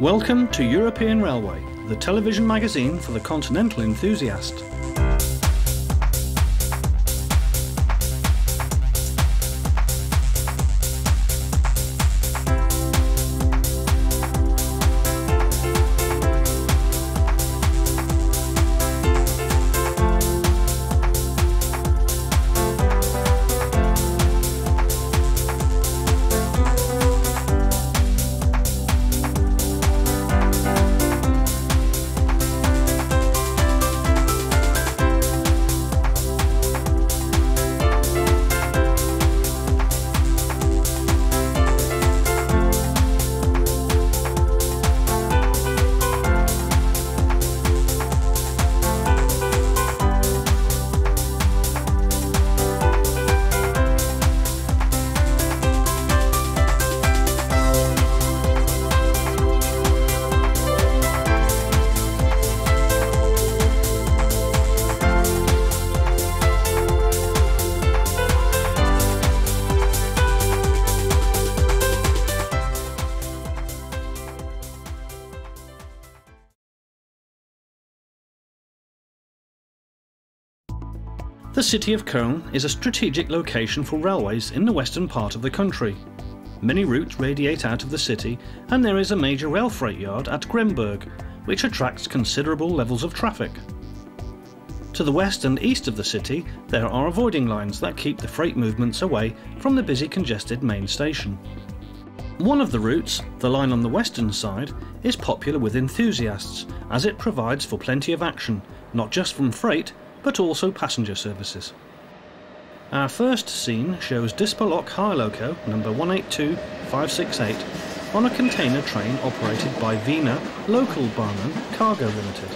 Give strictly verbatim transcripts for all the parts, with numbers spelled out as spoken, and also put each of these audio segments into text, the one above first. Welcome to European Railway, the television magazine for the continental enthusiast. The city of Cologne is a strategic location for railways in the western part of the country. Many routes radiate out of the city, and there is a major rail freight yard at Gremberg, which attracts considerable levels of traffic. To the west and east of the city, there are avoiding lines that keep the freight movements away from the busy congested main station. One of the routes, the line on the western side, is popular with enthusiasts, as it provides for plenty of action, not just from freight, but also passenger services. Our first scene shows Dispo Lock High Loco number one eight two five six eight on a container train operated by Wiener Local Barman Cargo Limited.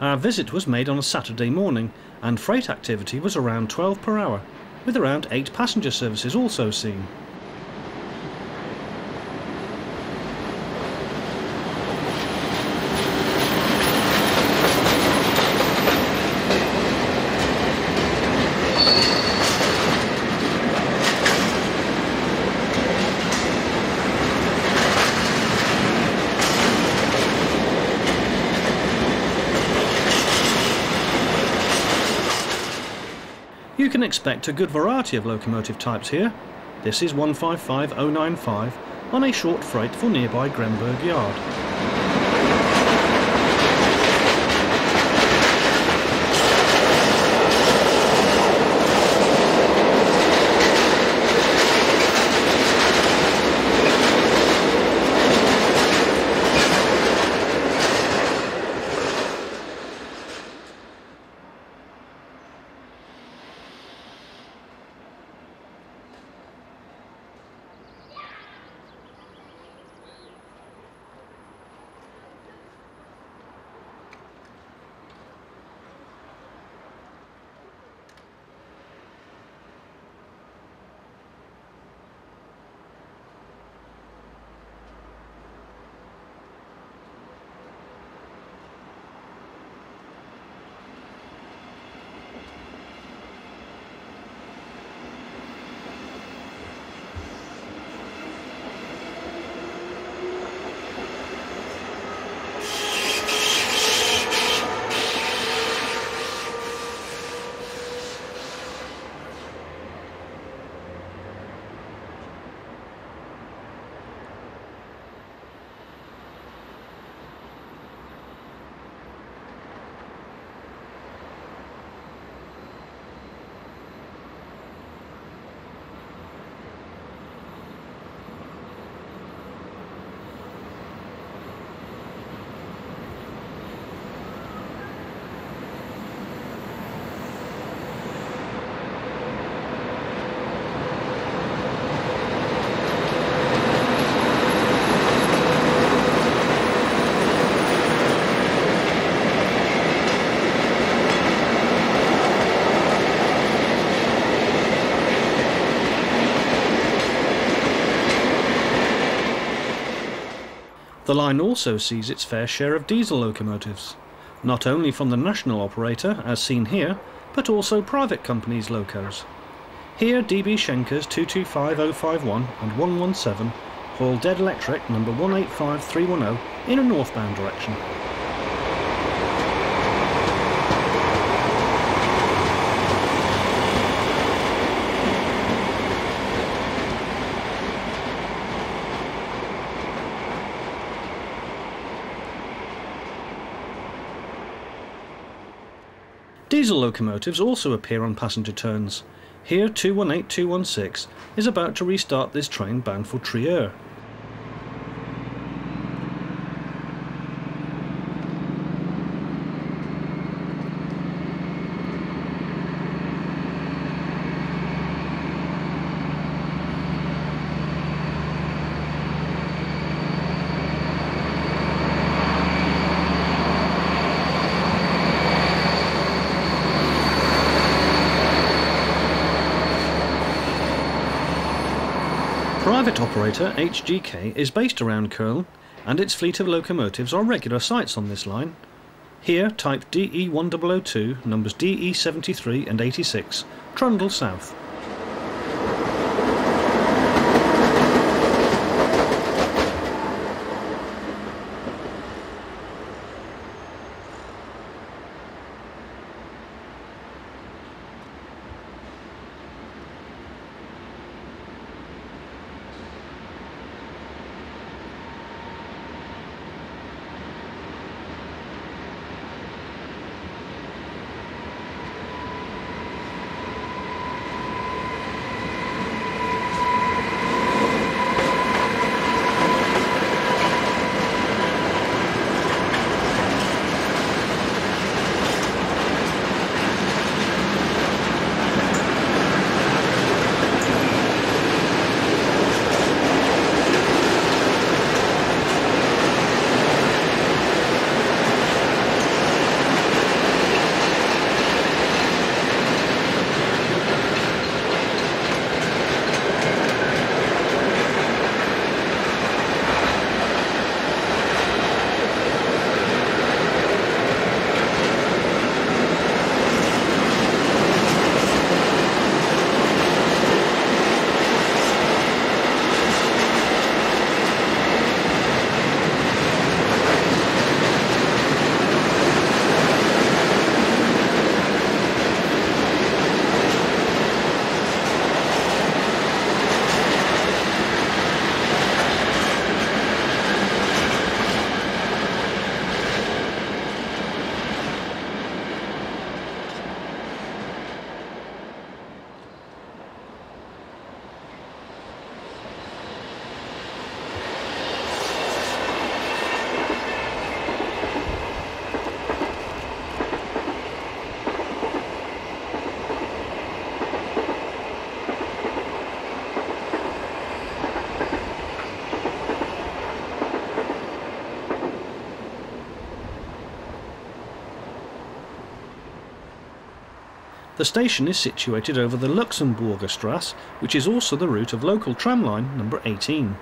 Our visit was made on a Saturday morning, and freight activity was around twelve per hour, with around eight passenger services also seen. You can expect a good variety of locomotive types here. This is one five five oh nine five on a short freight for nearby Gremberg Yard. The line also sees its fair share of diesel locomotives, not only from the national operator, as seen here, but also private companies' locos. Here D B Schenkers two two five oh five one and one one seven haul dead electric number one eight five three one oh in a northbound direction. Diesel locomotives also appear on passenger turns. Here two one eight two one six is about to restart this train bound for Trier. Private operator H G K is based around Köln and its fleet of locomotives are regular sites on this line. Here type D E one thousand two numbers D E seventy-three and eighty-six trundle south. The station is situated over the Luxemburger Strasse, which is also the route of local tramline number eighteen.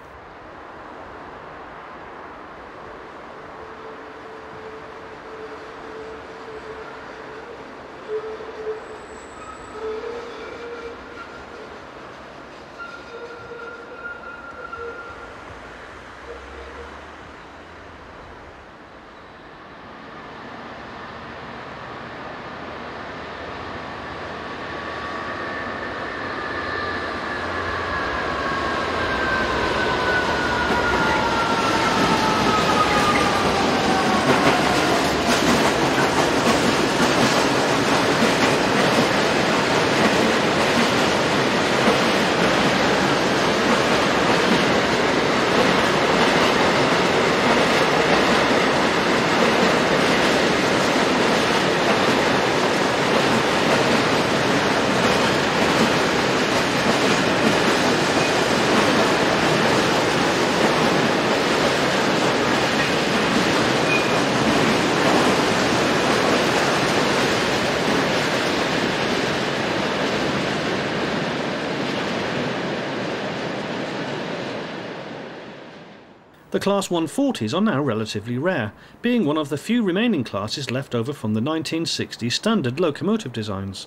The Class one forties are now relatively rare, being one of the few remaining classes left over from the nineteen sixty standard locomotive designs.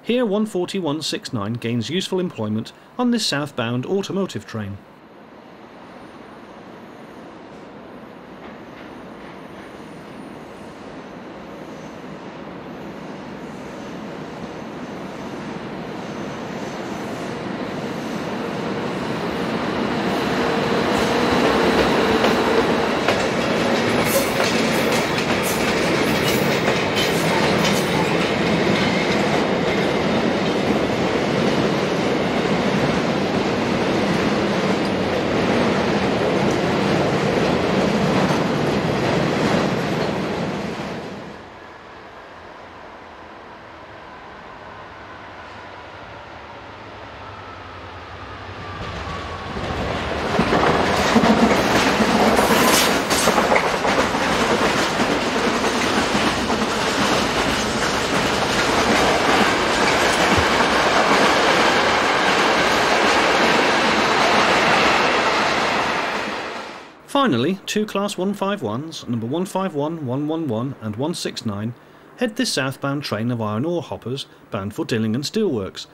Here one forty-one sixty-nine gains useful employment on this southbound automotive train. Finally, two Class one fifty-ones, number one fifty-one, one eleven and one sixty-nine, head this southbound train of iron ore hoppers bound for Dillingham Steelworks.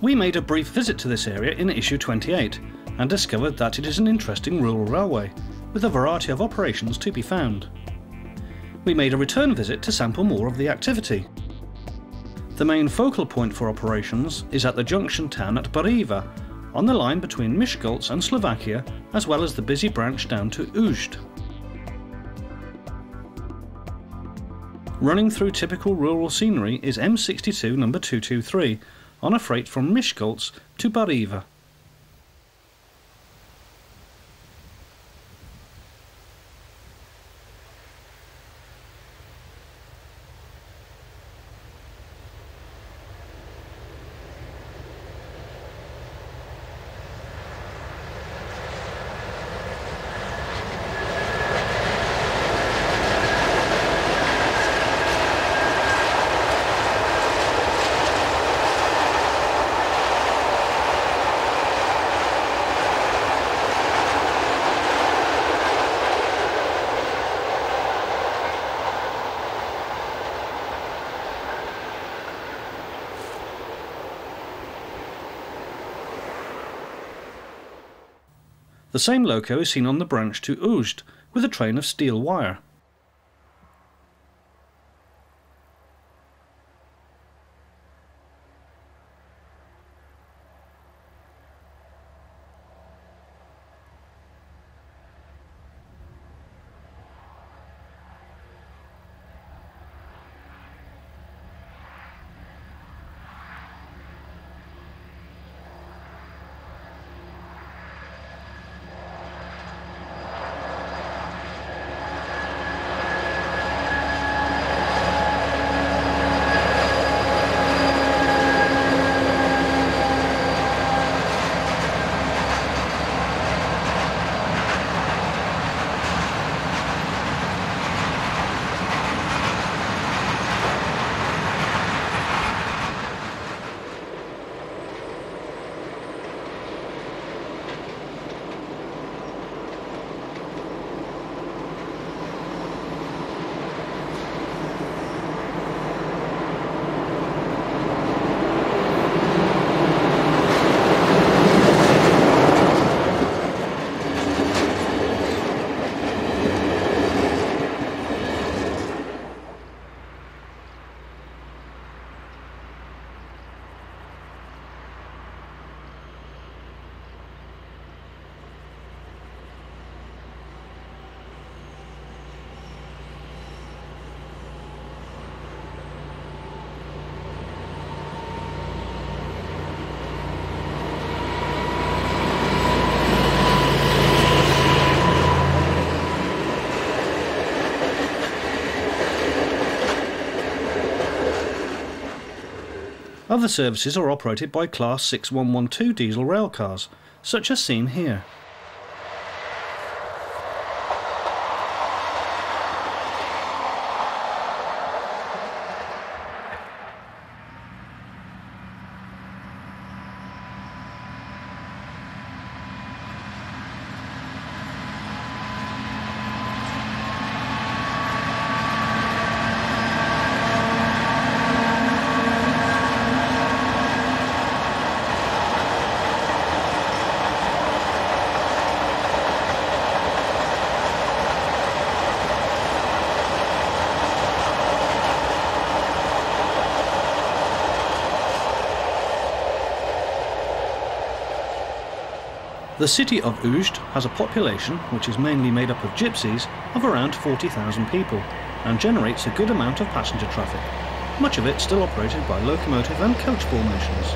We made a brief visit to this area in issue twenty-eight and discovered that it is an interesting rural railway, with a variety of operations to be found. We made a return visit to sample more of the activity. The main focal point for operations is at the junction town at Bariva, on the line between Miskolc and Slovakia, as well as the busy branch down to Ozd. Running through typical rural scenery is M sixty-two number two twenty-three, on a freight from Miskolc to Bariva. The same loco is seen on the branch to Ozd, with a train of steel wire. Other services are operated by Class six one one two diesel railcars, such as seen here. The city of Ozd has a population, which is mainly made up of gypsies, of around forty thousand people, and generates a good amount of passenger traffic, much of it still operated by locomotive and coach formations.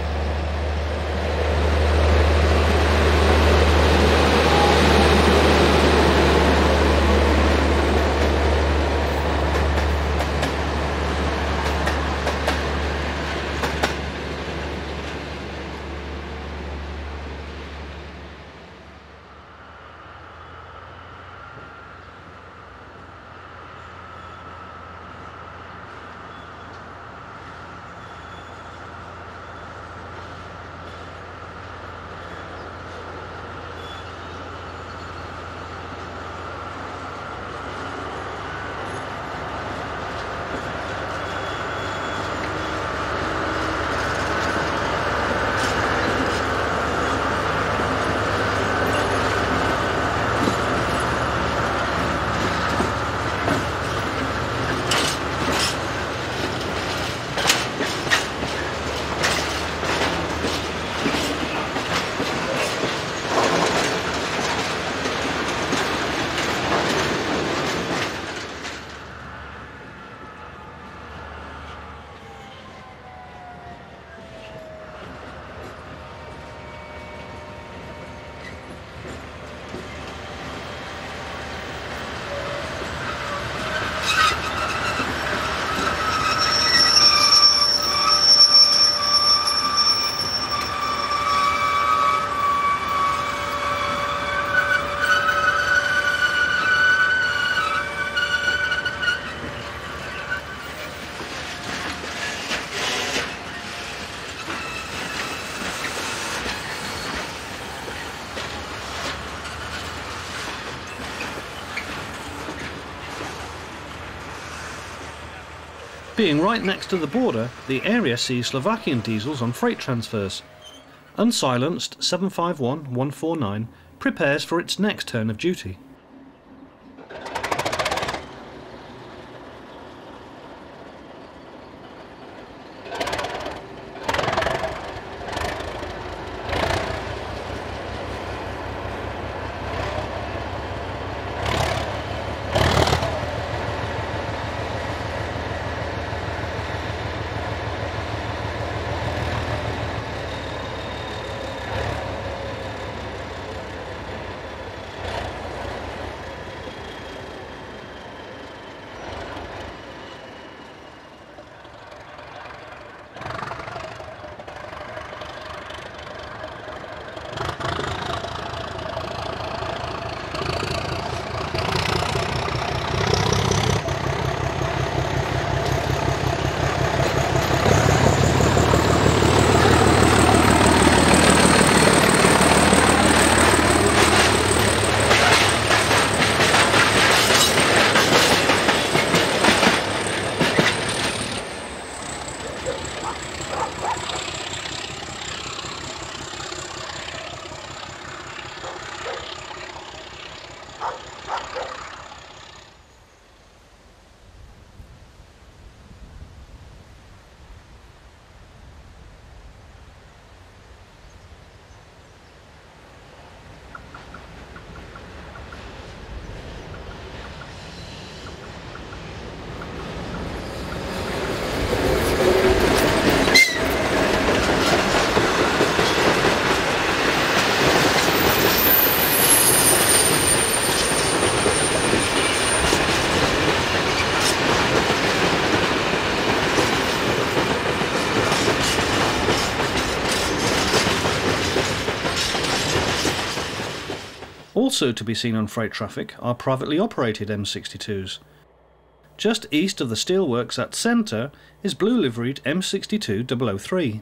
Being right next to the border, the area sees Slovakian diesels on freight transfers. Unsilenced seven five one one four nine prepares for its next turn of duty. Also to be seen on freight traffic are privately operated M sixty-twos. Just east of the steelworks at Centre is blue liveried M sixty-two double oh three.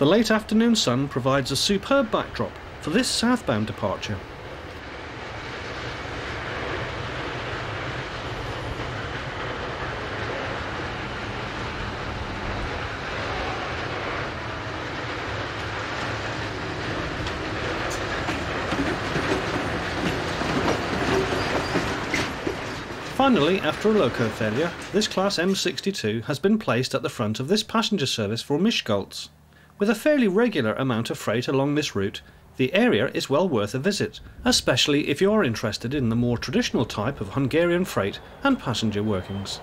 The late afternoon sun provides a superb backdrop for this southbound departure. Finally, after a loco failure, this class M sixty-two has been placed at the front of this passenger service for Miskolc. With a fairly regular amount of freight along this route, the area is well worth a visit, especially if you are interested in the more traditional type of Hungarian freight and passenger workings.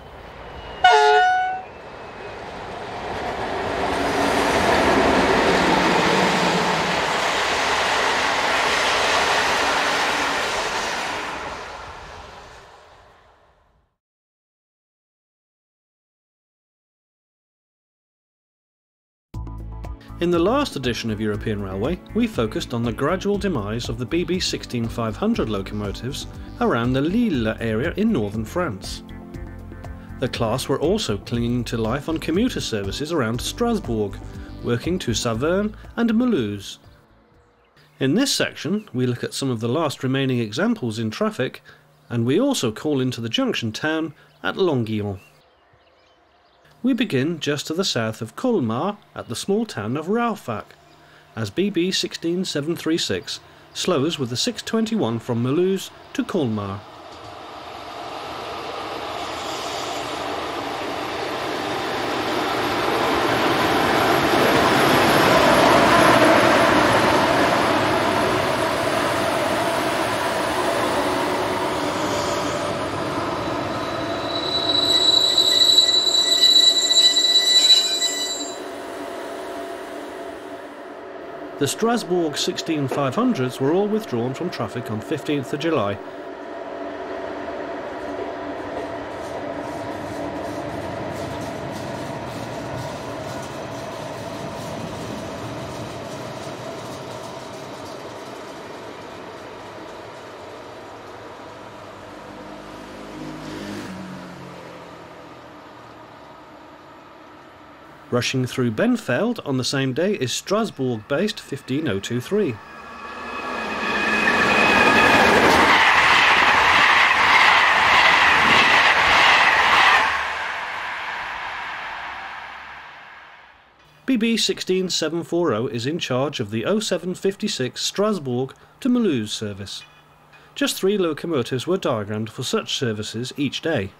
In the last edition of European Railway, we focused on the gradual demise of the B B sixteen five hundred locomotives around the Lille area in northern France. The class were also clinging to life on commuter services around Strasbourg, working to Saverne and Mulhouse. In this section, we look at some of the last remaining examples in traffic, and we also call into the junction town at Longuyon. We begin just to the south of Colmar at the small town of Raufac, as B B one six seven three six slows with the six twenty-one from Mulhouse to Colmar. the Strasbourg sixteen five hundreds were all withdrawn from traffic on fifteenth of July. Rushing through Benfeld on the same day is Strasbourg-based fifteen oh two three. B B sixteen seven forty is in charge of the oh seven fifty-six Strasbourg to Mulhouse service. Just three locomotives were diagrammed for such services each day.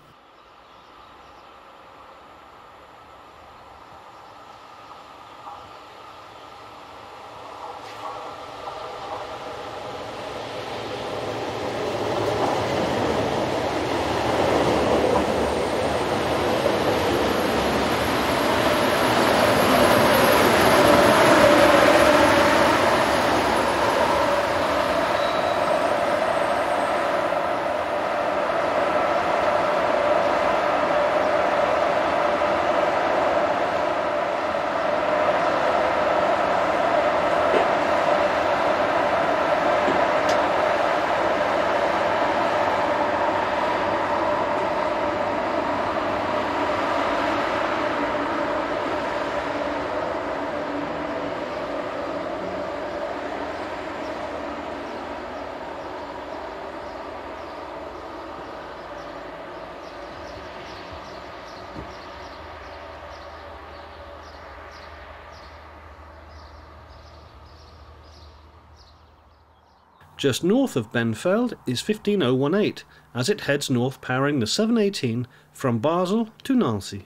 Just north of Benfeld is fifteen oh eighteen, as it heads north powering the seven eighteen from Basel to Nancy.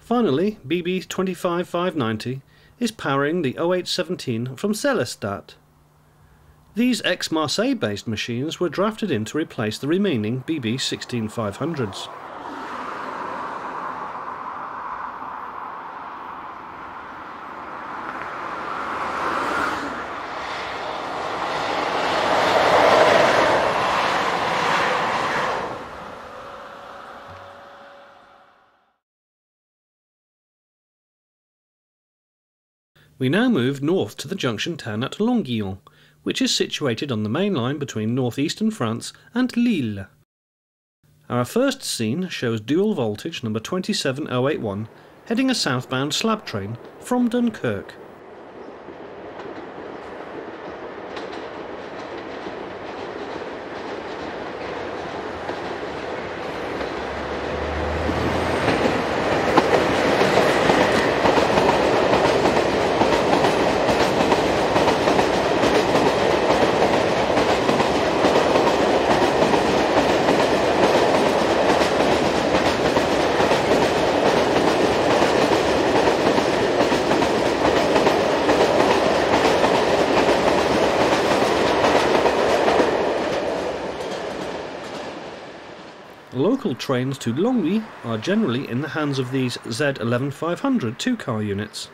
Finally, B B twenty-five five ninety is powering the oh eight seventeen from Sélestat. These ex-Marseille based machines were drafted in to replace the remaining B B sixteen five hundreds. We now move north to the junction town at Longuyon, which is situated on the main line between northeastern France and Lille. Our first scene shows dual voltage number twenty-seven oh eighty-one heading a southbound slab train from Dunkirk. Local trains to Longwy are generally in the hands of these Z eleven five hundred two-car units.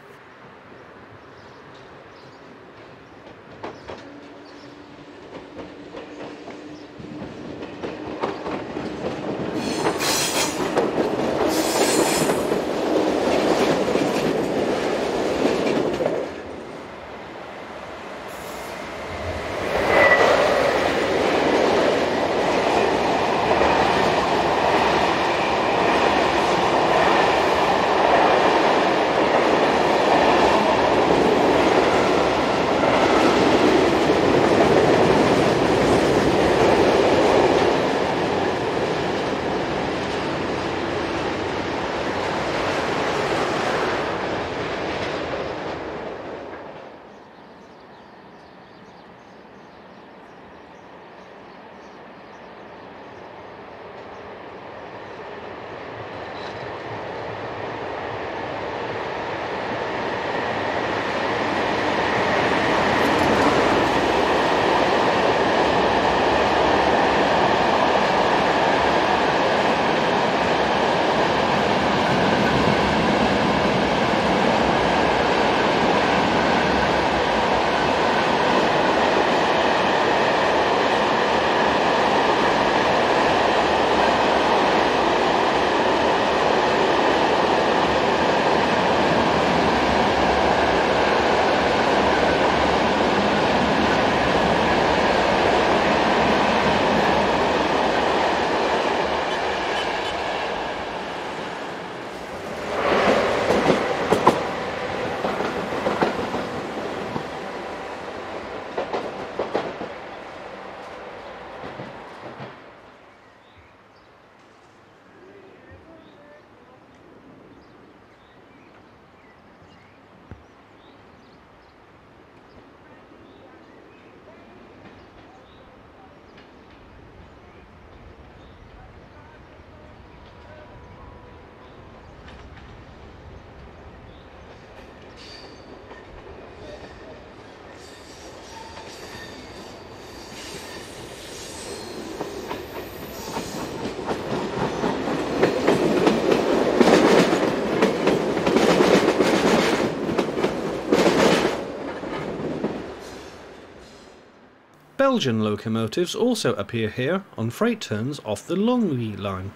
Belgian locomotives also appear here on freight turns off the Longuyon line.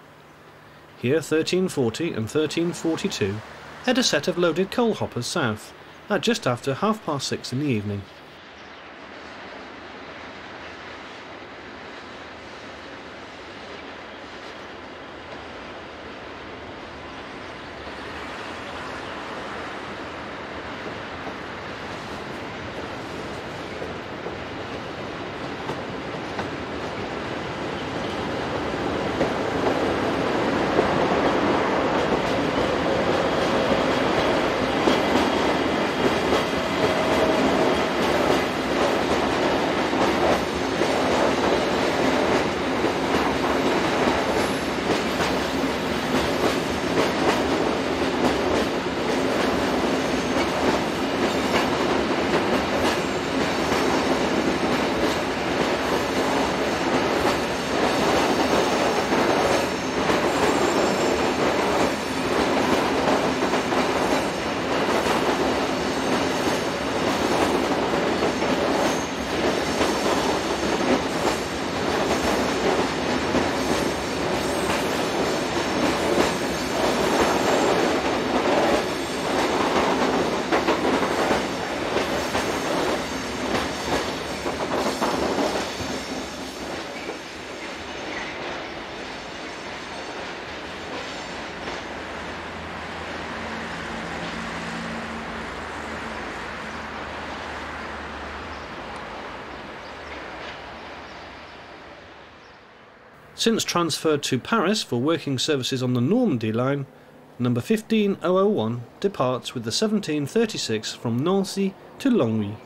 Here thirteen forty and thirteen forty-two head a set of loaded coal hoppers south at just after half past six in the evening. Since transferred to Paris for working services on the Normandy line, number fifteen thousand one departs with the seventeen thirty-six from Nancy to Longueuil.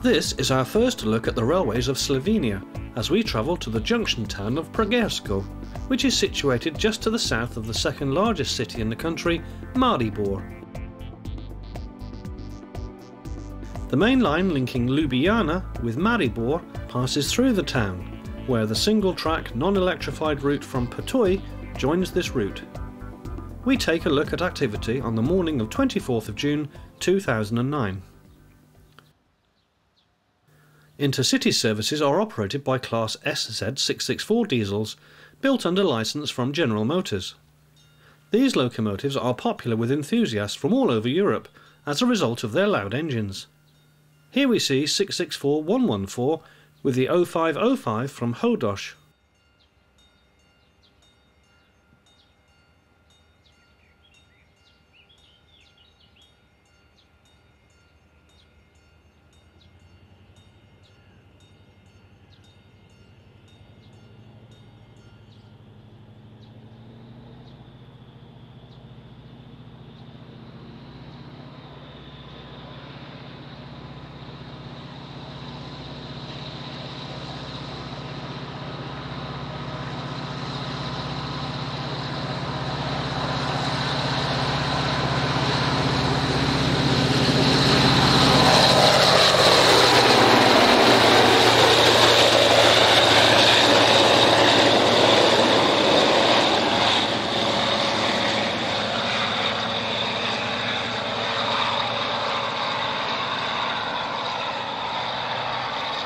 This is our first look at the railways of Slovenia, as we travel to the junction town of Pragersko, which is situated just to the south of the second largest city in the country, Maribor. The main line linking Ljubljana with Maribor passes through the town, where the single-track, non-electrified route from Ptuj joins this route. We take a look at activity on the morning of twenty-fourth of June two thousand nine. Intercity services are operated by Class S Z six sixty-four diesels, built under licence from General Motors. These locomotives are popular with enthusiasts from all over Europe as a result of their loud engines. Here we see six six four one one four with the oh five oh five from Hodos.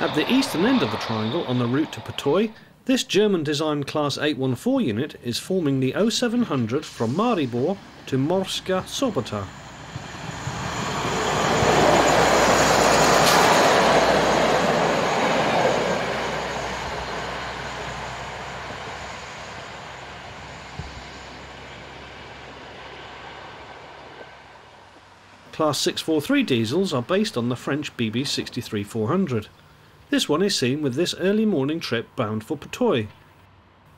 At the eastern end of the triangle on the route to Ptuj, this German-designed Class eight one four unit is forming the oh seven hundred from Maribor to Morska Sobota. Class six forty-three diesels are based on the French B B sixty-three four hundred. This one is seen with this early morning trip bound for Ptuj.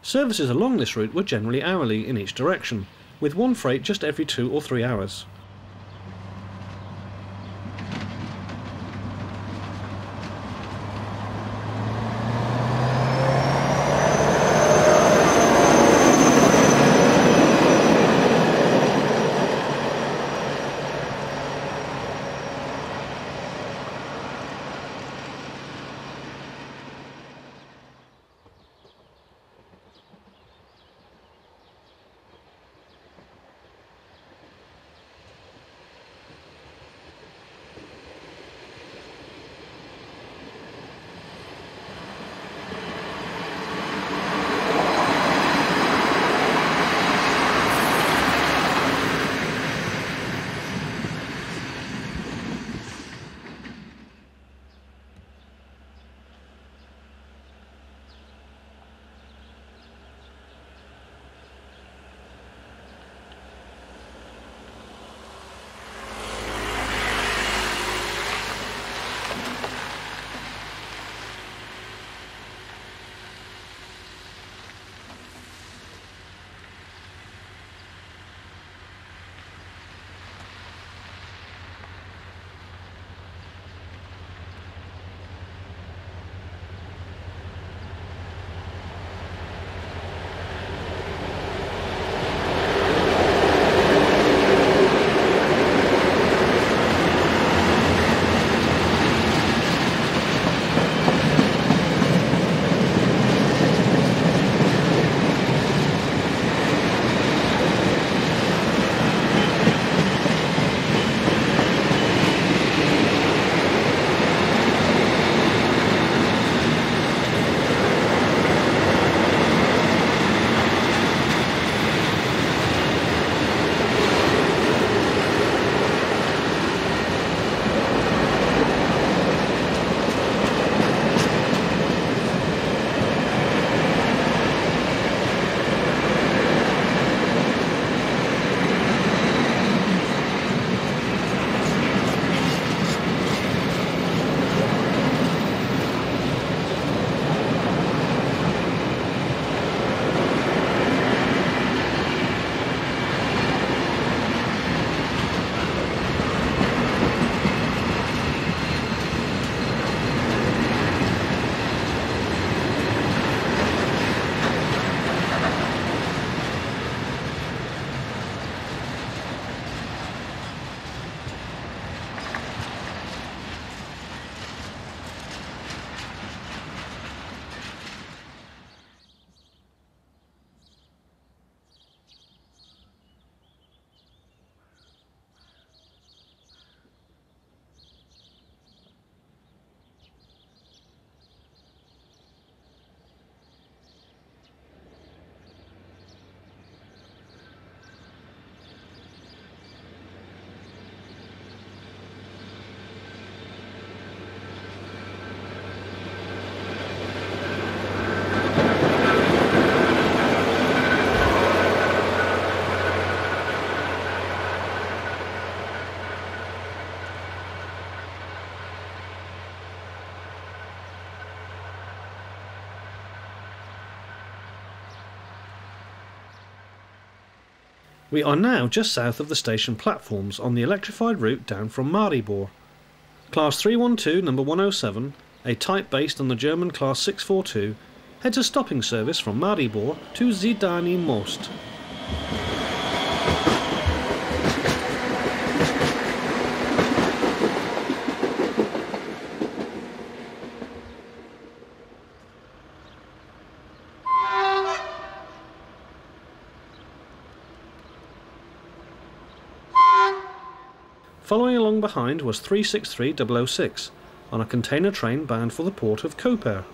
Services along this route were generally hourly in each direction, with one freight just every two or three hours. We are now just south of the station platforms on the electrified route down from Maribor. Class three one two number one oh seven, a type based on the German class six four two, heads a stopping service from Maribor to Zidani Most. Following along behind was three six three double oh six, on a container train bound for the port of Koper.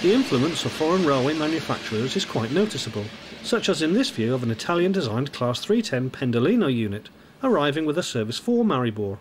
The influence of foreign railway manufacturers is quite noticeable, such as in this view of an Italian-designed Class three ten Pendolino unit, arriving with a service for Maribor.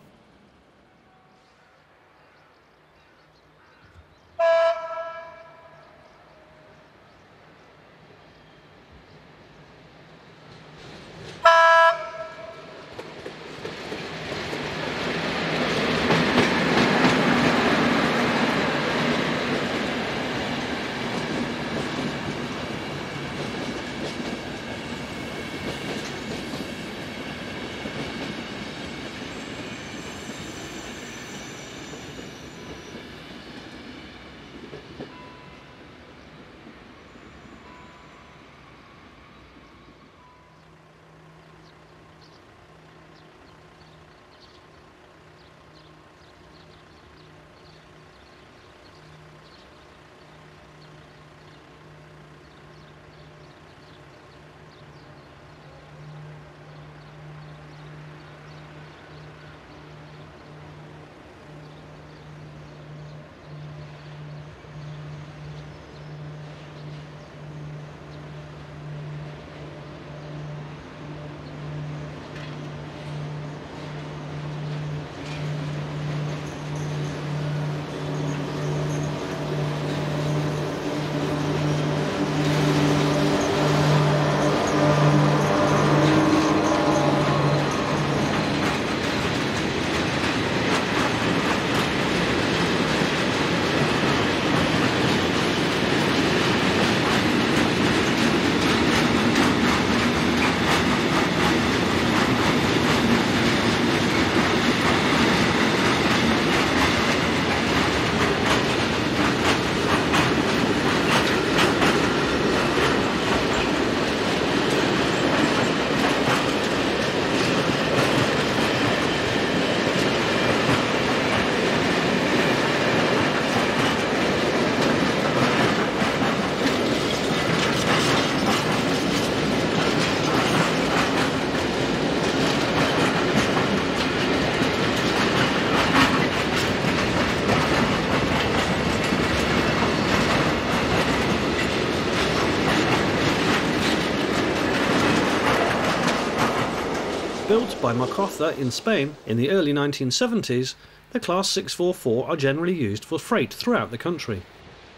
Built by Macosa in Spain in the early nineteen seventies, the Class six four four are generally used for freight throughout the country.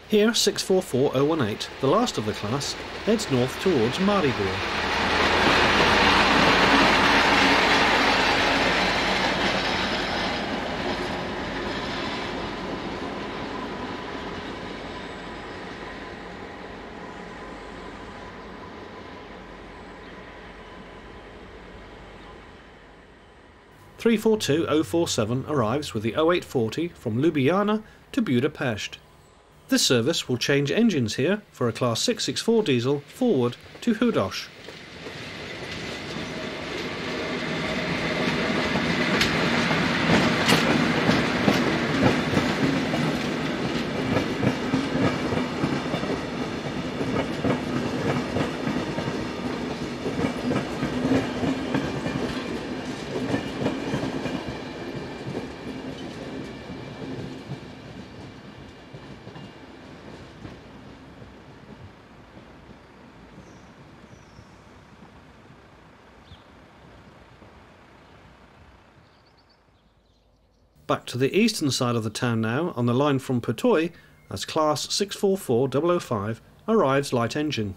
Here six four four oh one eight, the last of the class, heads north towards Maribor. three four two oh four seven arrives with the oh eight forty from Ljubljana to Budapest. This service will change engines here for a Class six six four diesel forward to Hodos. back to the eastern side of the town now on the line from Ptuj as class six four four double oh five arrives light engine.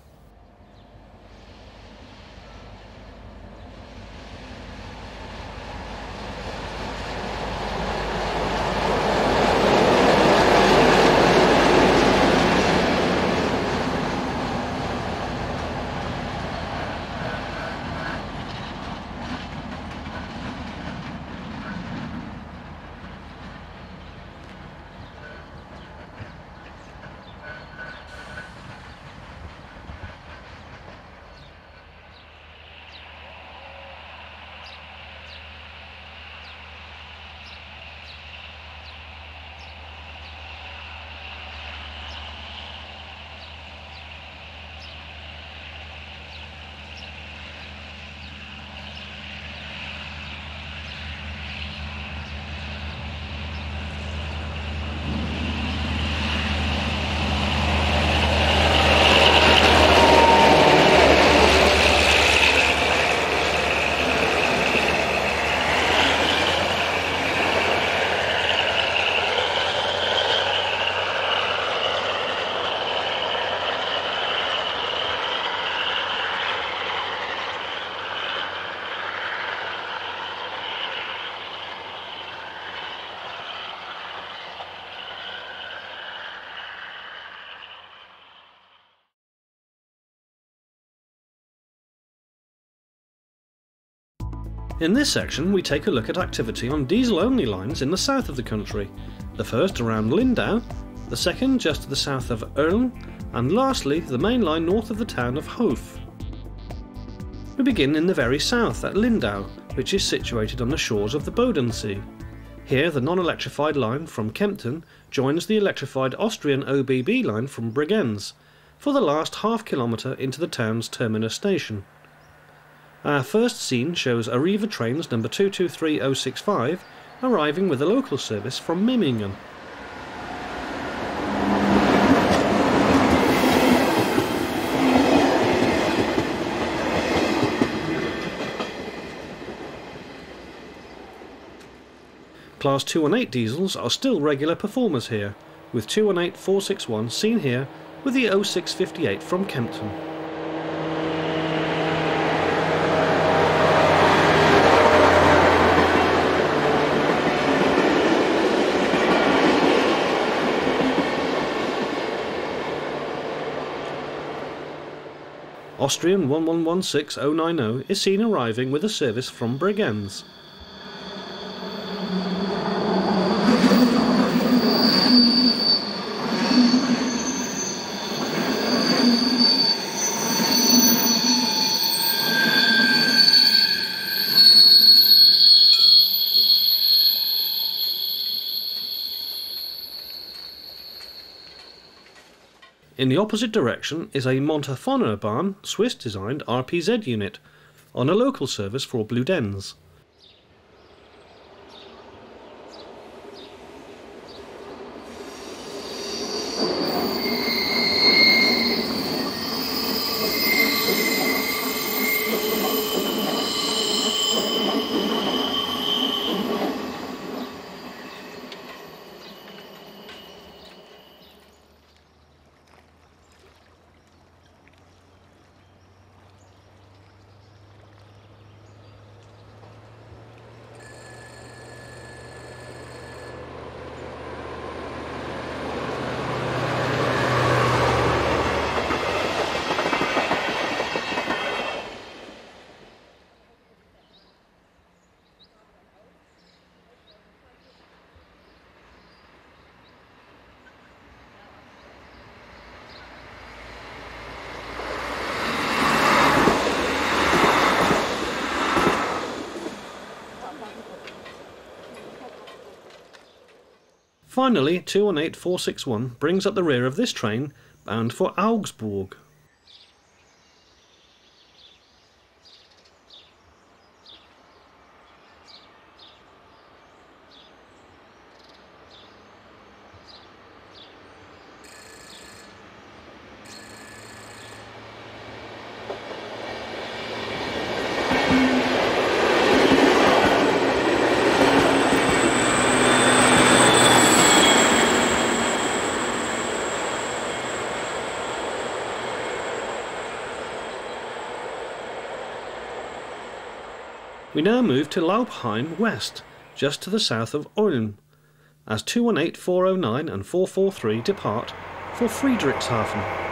In this section we take a look at activity on diesel-only lines in the south of the country, the first around Lindau, the second just to the south of Erln, and lastly the main line north of the town of Hof. We begin in the very south at Lindau, which is situated on the shores of the Bodensee. Here the non-electrified line from Kempten joins the electrified Austrian O B B line from Bregenz, for the last half kilometre into the town's terminus station. Our first scene shows Arriva trains number two two three oh six five arriving with a local service from Meiringen. Class two one eight diesels are still regular performers here, with two one eight four six one seen here with the oh six fifty-eight from Kempten. Austrian one one one six oh nine oh is seen arriving with a service from Bregenz. In the opposite direction is a Montafonerbahn Swiss-designed R P Z unit, on a local service for Bludenz. Finally, two one eight four six one brings up the rear of this train, bound for Augsburg. We now move to Laubheim West, just to the south of Ulm, as two one eight, four oh nine and four four three depart for Friedrichshafen.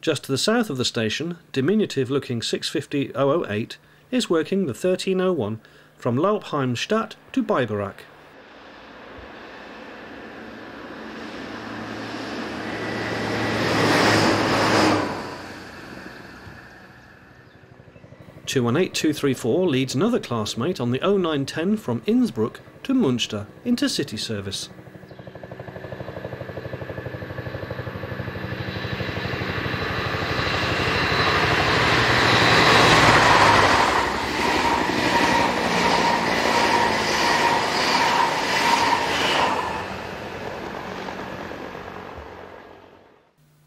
Just to the south of the station, diminutive-looking six fifty oh oh eight is working the thirteen oh one from Laubheimstadt to Biberach. two one eight, two three four leads another classmate on the oh nine ten from Innsbruck to Munster, intercity service.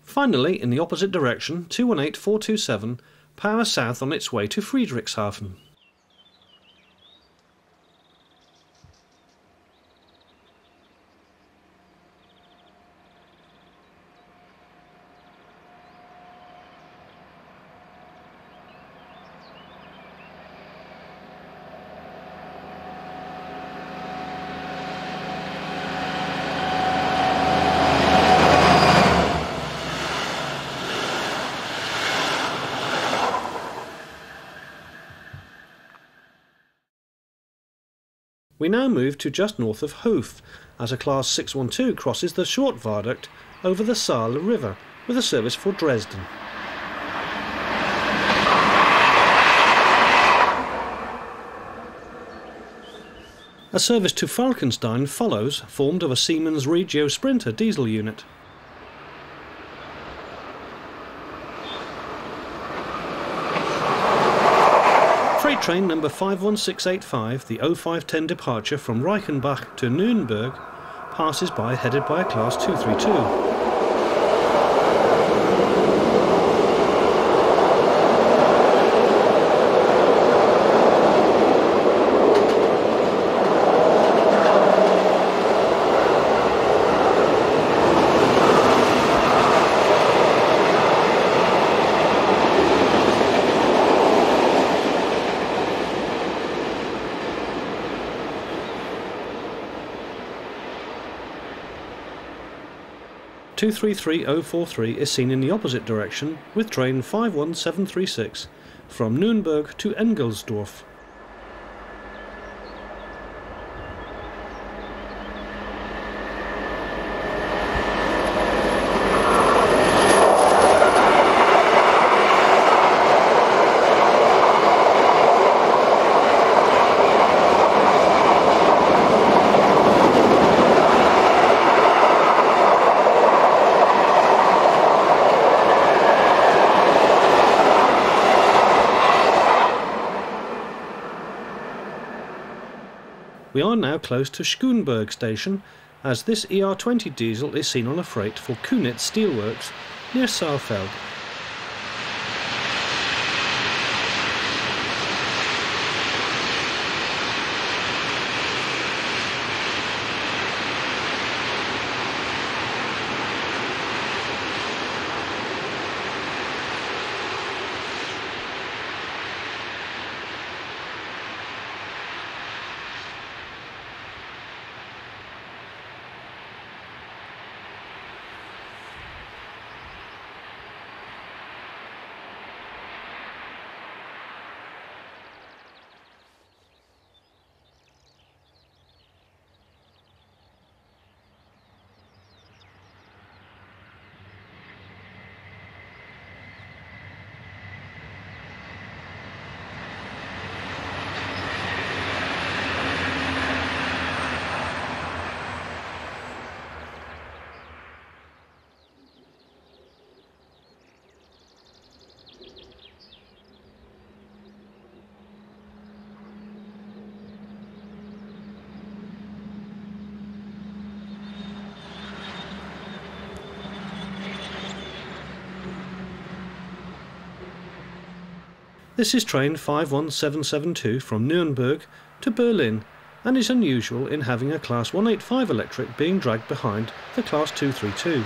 Finally, in the opposite direction, two one eight, four two seven, power south on its way to Friedrichshafen. We now move to just north of Hof, as a Class six one two crosses the short viaduct over the Saale River with a service for Dresden. A service to Falkenstein follows, formed of a Siemens Regio Sprinter diesel unit. Train number five one six eight five, the oh five ten departure from Reichenbach to Nuremberg, passes by headed by a Class two three two. two three three oh four three is seen in the opposite direction with train five one seven three six from Nuremberg to Engelsdorf. We are now close to Schönberg station, as this E R twenty diesel is seen on a freight for Kunitz Steelworks near Saarfeld. This is train five one seven seven two from Nuremberg to Berlin and is unusual in having a class one eighty-five electric being dragged behind the class two thirty-two.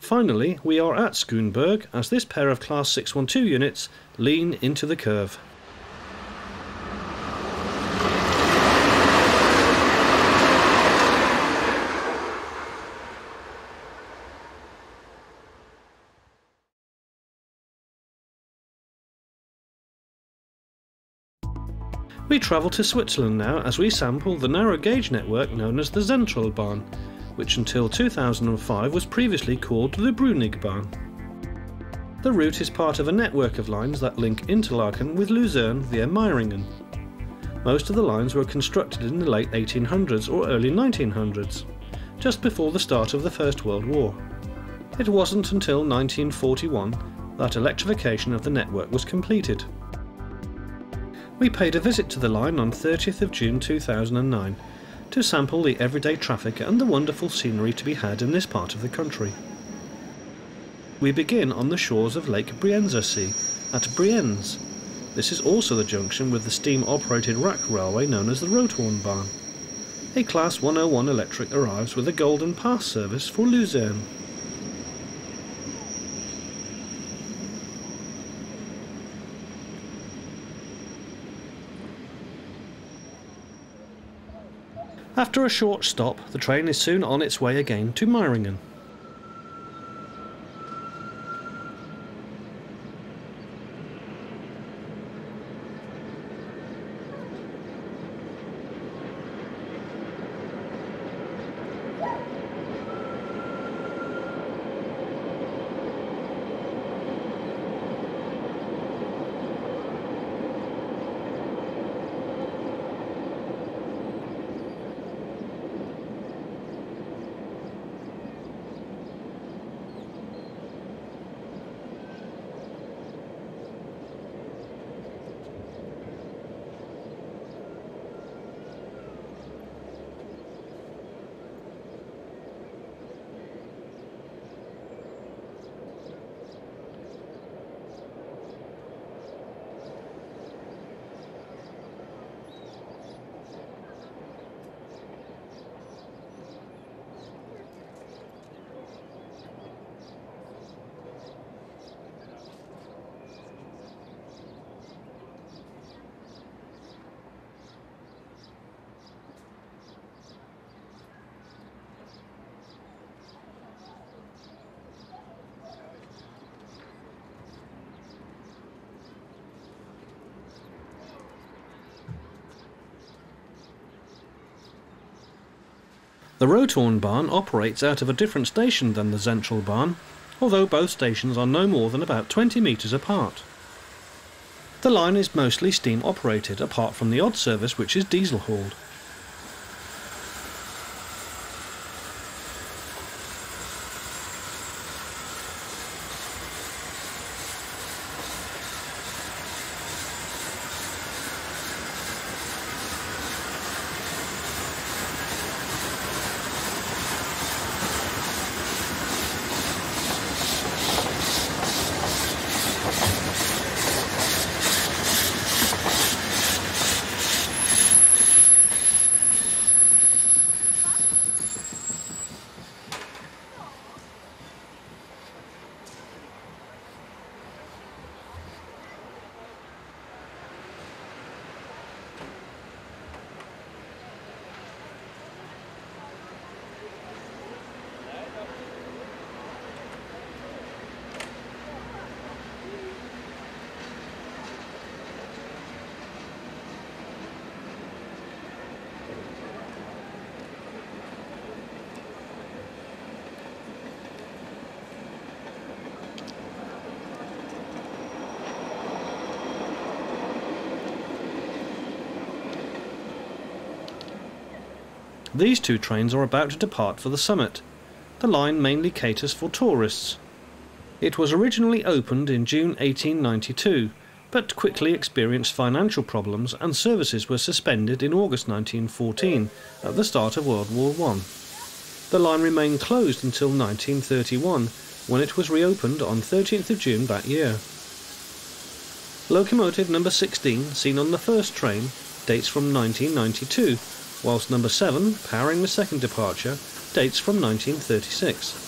Finally, we are at Schönberg as this pair of class six one two units lean into the curve. We travel to Switzerland now as we sample the narrow gauge network known as the Zentralbahn, which until two thousand five was previously called the Brunigbahn. The route is part of a network of lines that link Interlaken with Luzern via Meiringen. Most of the lines were constructed in the late eighteen hundreds or early nineteen hundreds, just before the start of the First World War. It wasn't until nineteen forty-one that electrification of the network was completed. We paid a visit to the line on thirtieth of June two thousand nine, to sample the everyday traffic and the wonderful scenery to be had in this part of the country. We begin on the shores of Lake Brienzersee at Bregenz. This is also the junction with the steam-operated rack railway known as the Rothornbahn. A Class one oh one electric arrives with a Golden Pass service for Luzern. After a short stop, the train is soon on its way again to Meiringen. The Rotornbahn operates out of a different station than the Zentralbahn, although both stations are no more than about twenty metres apart. The line is mostly steam operated, apart from the odd service which is diesel hauled. These two trains are about to depart for the summit. The line mainly caters for tourists. It was originally opened in June eighteen ninety-two, but quickly experienced financial problems and services were suspended in August nineteen fourteen, at the start of World War One. The line remained closed until nineteen thirty-one, when it was reopened on thirteenth of June that year. Locomotive number sixteen, seen on the first train, dates from nineteen ninety-two, whilst number seven, powering the second departure, dates from nineteen thirty-six.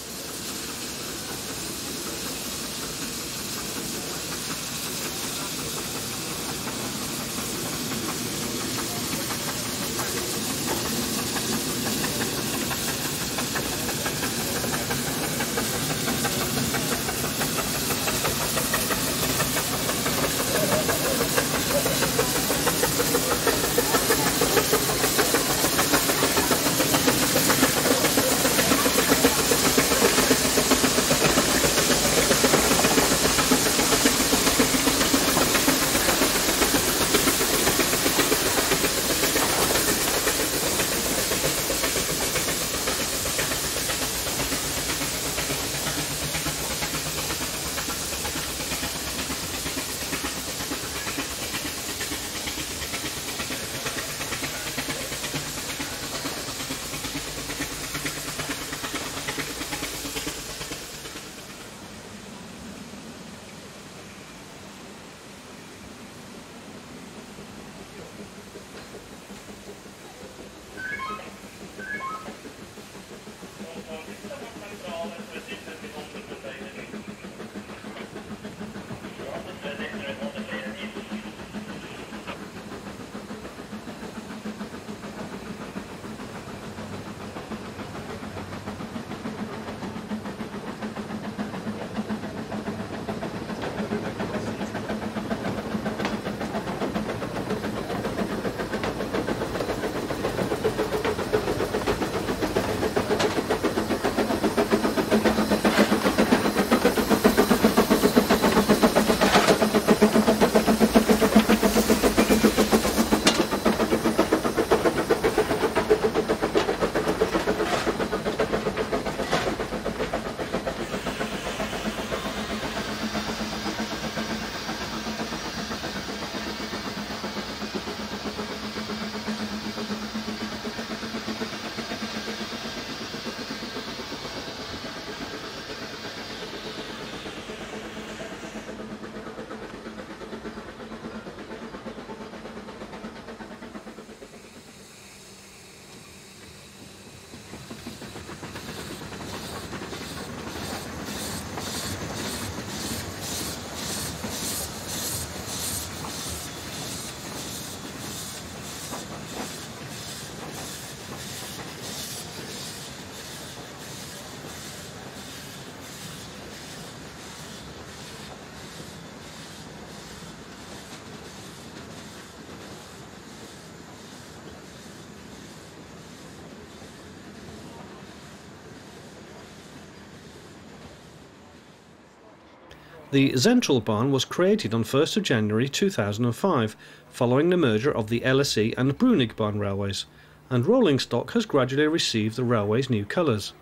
The Zentralbahn was created on first of January two thousand five, following the merger of the L S E and Brunigbahn railways, and rolling stock has gradually received the railway's new colours.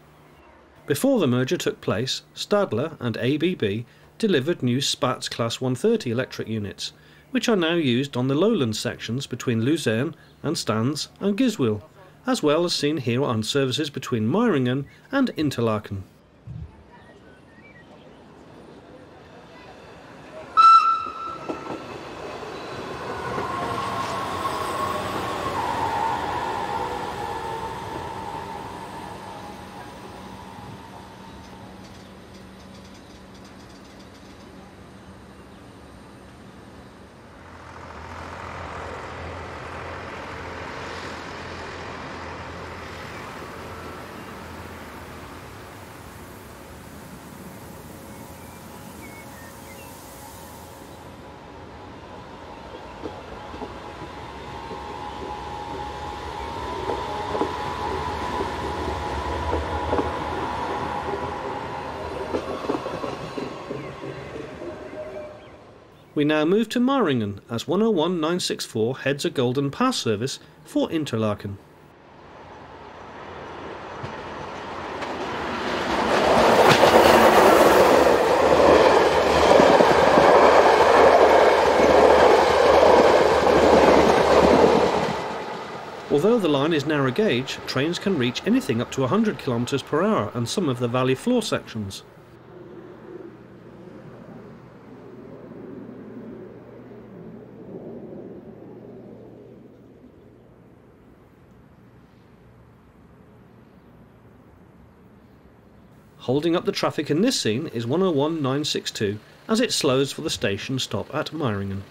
Before the merger took place, Stadler and A B B delivered new Spatz Class one thirty electric units, which are now used on the lowland sections between Luzern and Stans and Giswil, as well as seen here on services between Meiringen and Interlaken. We now move to Meiringen as one oh one nine six four heads a Golden Pass service for Interlaken. Although the line is narrow gauge, trains can reach anything up to one hundred kilometers per hour and some of the valley floor sections. Holding up the traffic in this scene is one oh one nine six two as it slows for the station stop at Meiringen.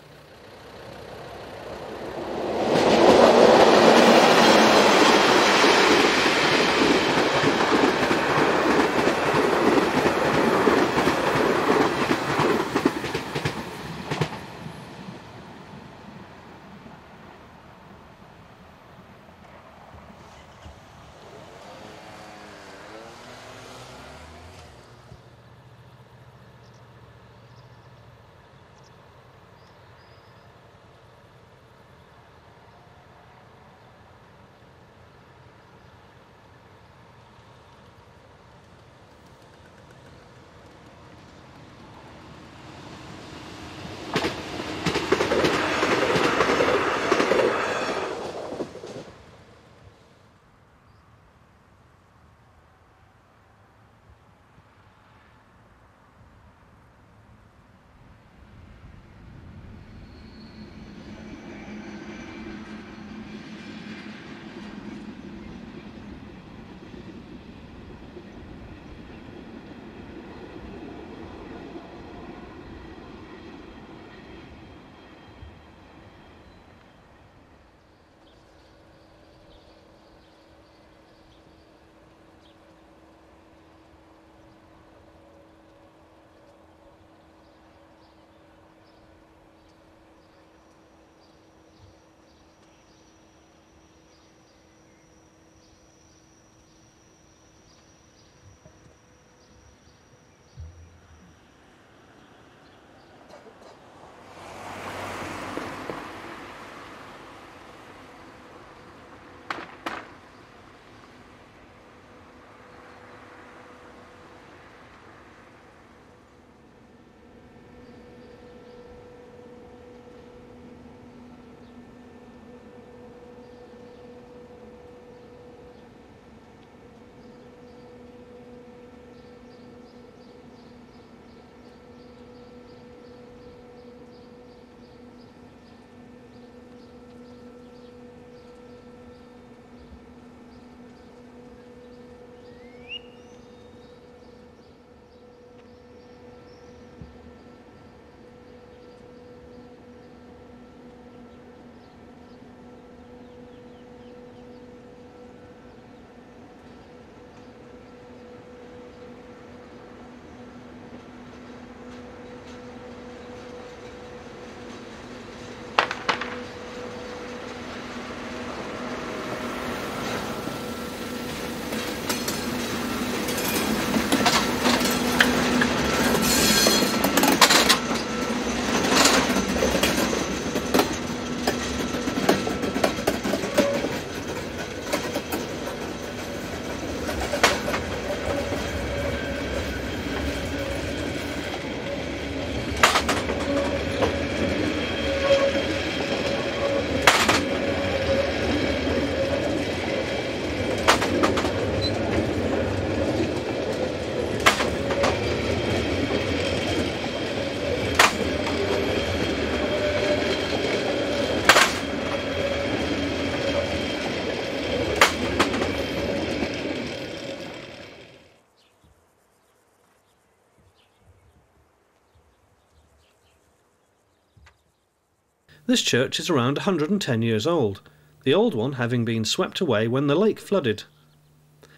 This church is around one hundred ten years old, the old one having been swept away when the lake flooded.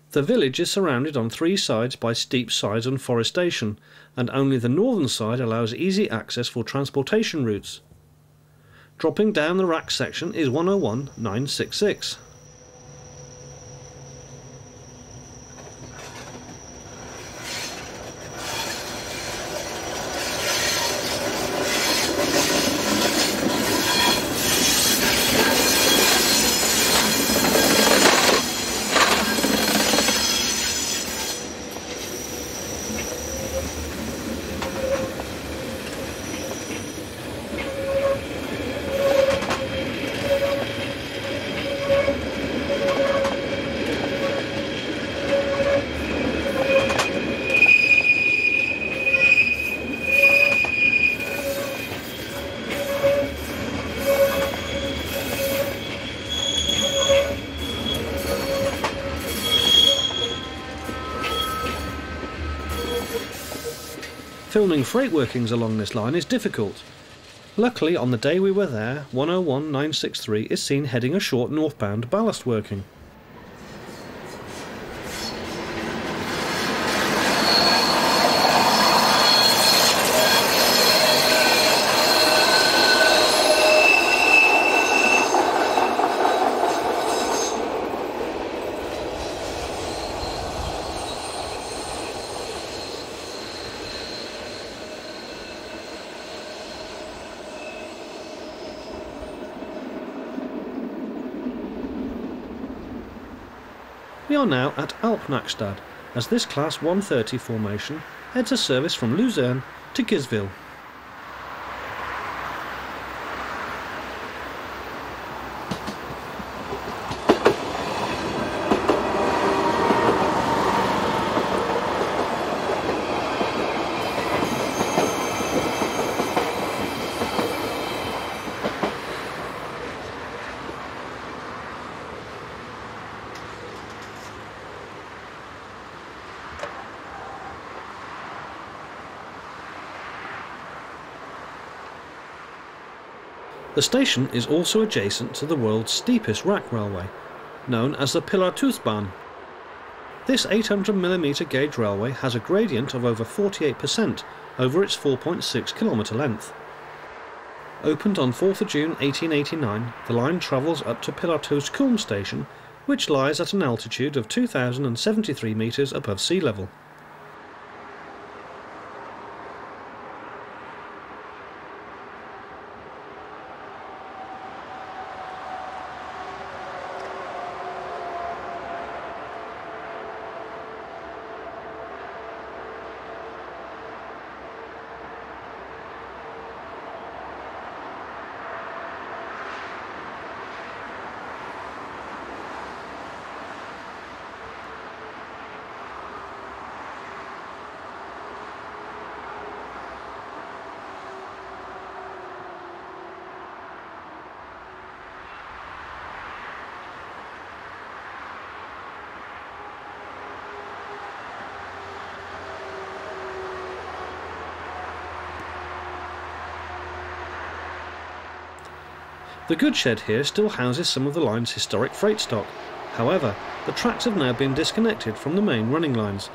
The village is surrounded on three sides by steep sides and forestation, and only the northern side allows easy access for transportation routes. Dropping down the rack section is one oh one nine sixty-six. Filming freight workings along this line is difficult. Luckily, on the day we were there, one oh one nine sixty-three is seen heading a short northbound ballast working. We are now at Alpnachstad, as this Class one thirty formation heads a service from Luzern to Giswil. The station is also adjacent to the world's steepest rack railway, known as the Pilartuthbahn. This eight hundred millimeter gauge railway has a gradient of over forty-eight percent over its four point six kilometer length. Opened on fourth of June eighteen eighty-nine, the line travels up to Pilartuthkulm station, which lies at an altitude of two thousand seventy-three meters above sea level. The goods shed here still houses some of the line's historic freight stock. However, the tracks have now been disconnected from the main running lines.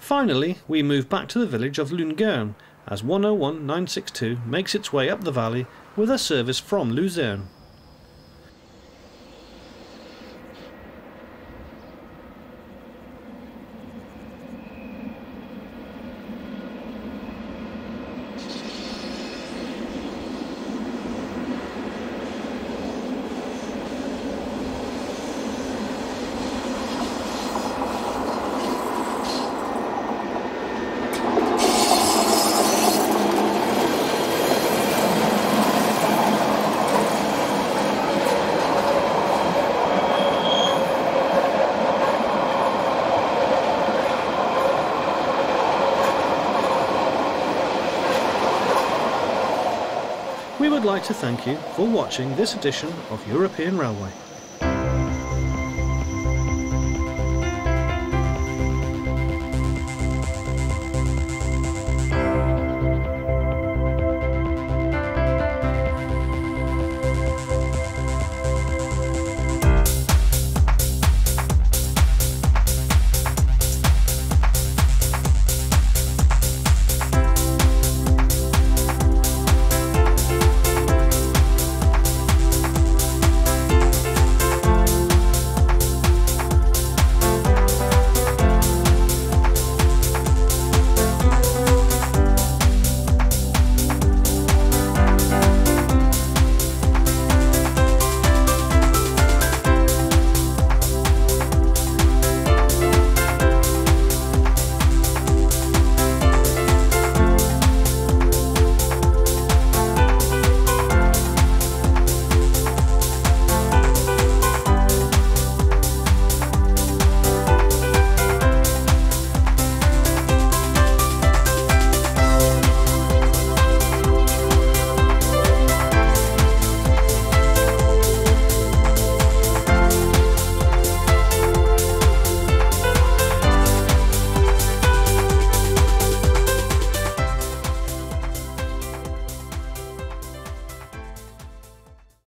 Finally, we move back to the village of Longuyon, as one oh one nine six two makes its way up the valley with a service from Luzern. We would like to thank you for watching this edition of European Railway.